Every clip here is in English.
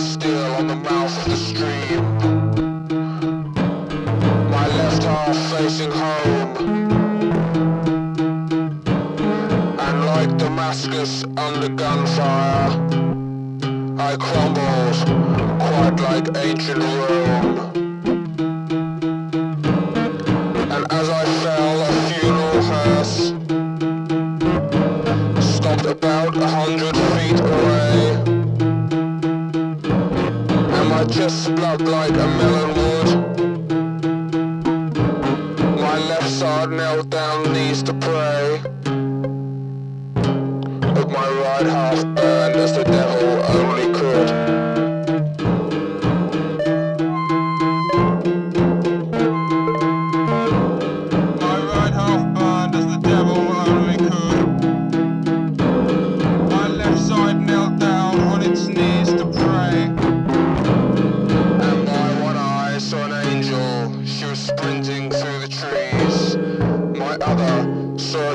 stuck still on the mouth of the stream. My left half facing home, and like Damascus under gunfire, I crumbled quite like ancient Rome. About 100 feet away, and my chest split like a melon would. My left side knelt down, knees to pray, but my right half burned as the devil only could.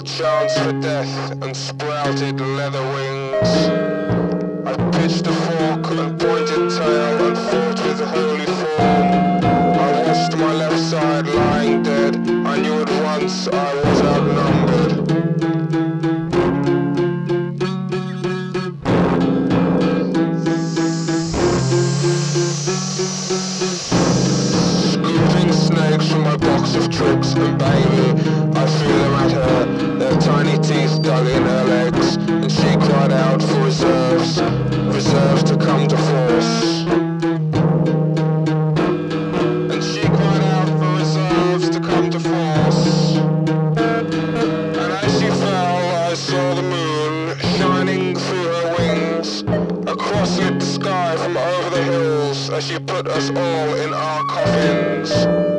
Chance for death and sprouted leather wings. I pitched a fork and pointed tail and fought with holy form. I watched my left side lying dead. I knew at once I was outnumbered. Scooping snakes from my box of tricks and baby. I threw them at her, their tiny teeth dug in her legs, and she cried out for reserves, reserves to come to force. And she cried out for reserves to come to force. And as she fell, I saw the moon shining through her wings, across the sky from over the hills, as she put us all in our coffins.